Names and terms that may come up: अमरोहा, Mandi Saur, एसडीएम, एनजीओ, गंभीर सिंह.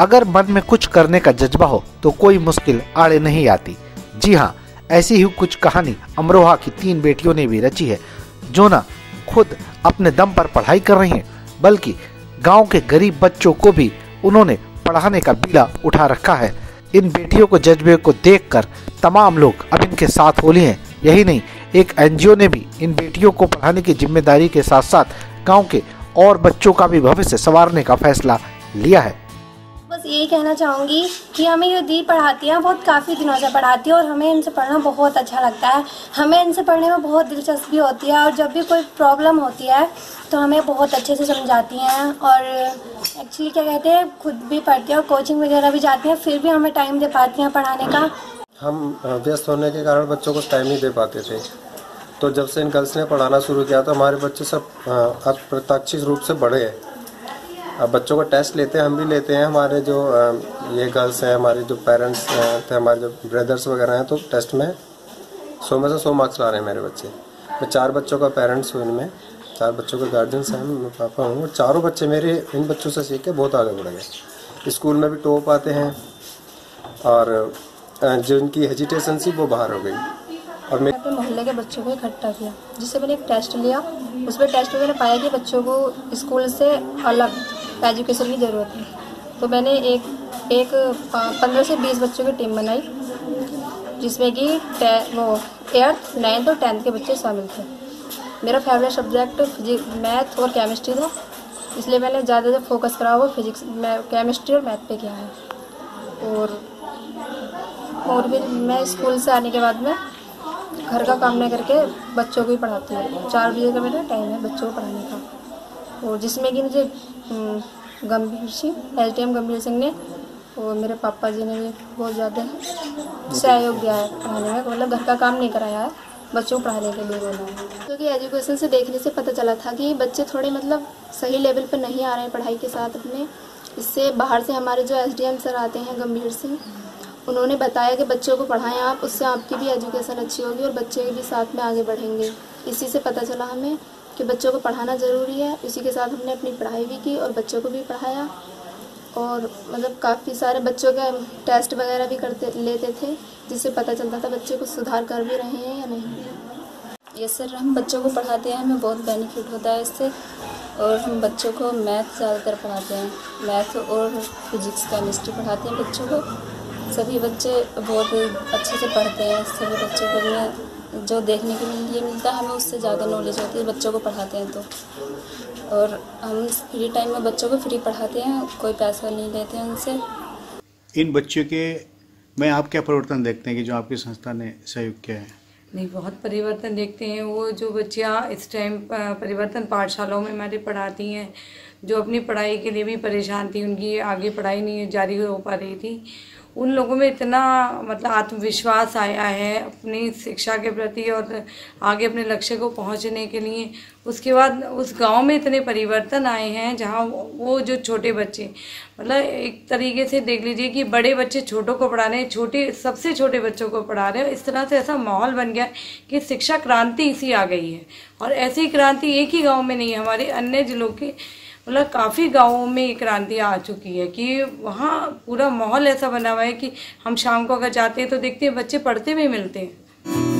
अगर मन में कुछ करने का जज्बा हो तो कोई मुश्किल आड़े नहीं आती। जी हाँ, ऐसी ही कुछ कहानी अमरोहा की 3 बेटियों ने भी रची है, जो न खुद अपने दम पर पढ़ाई कर रही हैं बल्कि गांव के गरीब बच्चों को भी उन्होंने पढ़ाने का बीड़ा उठा रखा है। इन बेटियों को जज्बे को देखकर तमाम लोग अब इनके साथ हो लिए हैं। यही नहीं, एक एनजीओ ने भी इन बेटियों को पढ़ाने की जिम्मेदारी के साथ साथ गांव के और बच्चों का भी भविष्य संवारने का फैसला लिया है। बस यही कहना चाहूँगी कि हमें ये दी पढ़ाती हैं, बहुत काफ़ी दिनों से पढ़ाती है और हमें इनसे पढ़ना बहुत अच्छा लगता है। हमें इनसे पढ़ने में बहुत दिलचस्पी होती है और जब भी कोई प्रॉब्लम होती है तो हमें बहुत अच्छे से समझाती हैं और एक्चुअली क्या कहते हैं, खुद भी पढ़ती हैं और कोचिंग वगैरह भी जाती हैं, फिर भी हमें टाइम दे पाती हैं पढ़ाने का। हम व्यस्त होने के कारण बच्चों को टाइम नहीं दे पाते थे, तो जब से इन गर्ल्स ने पढ़ाना शुरू किया तो हमारे बच्चे सब अप्रत्याशित रूप से बढ़े हैं। अब बच्चों का टेस्ट लेते हैं, हम भी लेते हैं, हमारे जो ये गर्ल्स हैं, हमारे जो पेरेंट्स थे, हमारे जो ब्रदर्स वगैरह हैं, तो टेस्ट में 100 में से 100 मार्क्स ला रहे हैं मेरे बच्चे। मैं 4 बच्चों का पेरेंट्स हूँ, इनमें 4 बच्चों के गार्जियंस हैं, मैं पापा हूँ। चारों बच्चे मेरे इन बच्चों से सीख के बहुत आगे बढ़ गए, स्कूल में भी टॉप आते हैं और जो इनकी हेजिटेशन थी वो बाहर हो गई। और मैं अपने मोहल्ले के बच्चों को इकट्ठा किया, जिससे मैंने एक टेस्ट लिया। उसमें टेस्ट में मैंने पाया कि बच्चों को स्कूल से अलग एजुकेशन की ज़रूरत है, तो मैंने एक 15 से 20 बच्चों की टीम बनाई, जिसमें कि 8th, 9th और 10th के बच्चे शामिल थे। मेरा फेवरेट सब्जेक्ट मैथ और केमिस्ट्री था, इसलिए मैंने ज़्यादा फोकस करा वो फिजिक्स, केमिस्ट्री और मैथ पे किया है। और फिर मैं स्कूल से आने के बाद में घर का काम न करके बच्चों को ही पढ़ाती हूँ। 4 बजे का मेरा टाइम है बच्चों को पढ़ाने का, और जिसमें कि मुझे गंभीर सिंह, एसडीएम गंभीर सिंह ने और मेरे पापा जी ने भी बहुत ज़्यादा सहयोग दिया है पढ़ाने में। मतलब घर का काम नहीं कराया है, बच्चों को पढ़ाने के लिए बोला है। क्योंकि एजुकेशन से देखने से पता चला था कि बच्चे थोड़े मतलब सही लेवल पर नहीं आ रहे हैं पढ़ाई के साथ अपने। इससे बाहर से हमारे जो एसडीएम सर आते हैं गंभीर सिंह, उन्होंने बताया कि बच्चों को पढ़ाएं आप, उससे आपकी भी एजुकेशन अच्छी होगी और बच्चे भी साथ में आगे बढ़ेंगे। इसी से पता चला हमें कि बच्चों को पढ़ाना ज़रूरी है। उसी के साथ हमने अपनी पढ़ाई भी की और बच्चों को भी पढ़ाया, और मतलब काफ़ी सारे बच्चों के टेस्ट वगैरह भी लेते थे, जिससे पता चलता था बच्चे कुछ सुधार कर भी रहे हैं या नहीं। ये सर, हम बच्चों को पढ़ाते हैं, हमें बहुत बेनिफिट होता है इससे। और हम बच्चों को मैथ ज़्यादातर पढ़ाते हैं, मैथ और फिजिक्स केमिस्ट्री पढ़ाते हैं बच्चों को। सभी बच्चे बहुत अच्छे से पढ़ते हैं, सभी बच्चों को हमें जो देखने के लिए मिलता है, हमें उससे ज़्यादा नॉलेज होती है बच्चों को पढ़ाते हैं तो। और हम फ्री टाइम में बच्चों को फ्री पढ़ाते हैं, कोई पैसा नहीं लेते हैं उनसे। इन बच्चों के में आप क्या परिवर्तन देखते हैं कि जो आपकी संस्था ने सहयोग किया है? नहीं, बहुत परिवर्तन देखते हैं। वो जो बच्चियाँ इस टाइम परिवर्तन पाठशालाओं में हमारे पढ़ाती हैं, जो अपनी पढ़ाई के लिए भी परेशान थी, उनकी आगे पढ़ाई नहीं जारी हो पा रही थी, उन लोगों में इतना मतलब आत्मविश्वास आया है अपनी शिक्षा के प्रति और आगे अपने लक्ष्य को पहुंचने के लिए। उसके बाद उस गांव में इतने परिवर्तन आए हैं, जहां वो जो छोटे बच्चे मतलब एक तरीके से देख लीजिए कि बड़े बच्चे छोटों को पढ़ा रहे हैं, छोटे सबसे छोटे बच्चों को पढ़ा रहे हैं। इस तरह से ऐसा माहौल बन गया है कि शिक्षा क्रांति इसी आ गई है। और ऐसी क्रांति एक ही गाँव में नहीं है, हमारे अन्य जिलों के मतलब काफ़ी गांवों में ये क्रांति आ चुकी है कि वहाँ पूरा माहौल ऐसा बना हुआ है कि हम शाम को अगर जाते हैं तो देखते हैं बच्चे पढ़ते भी मिलते हैं।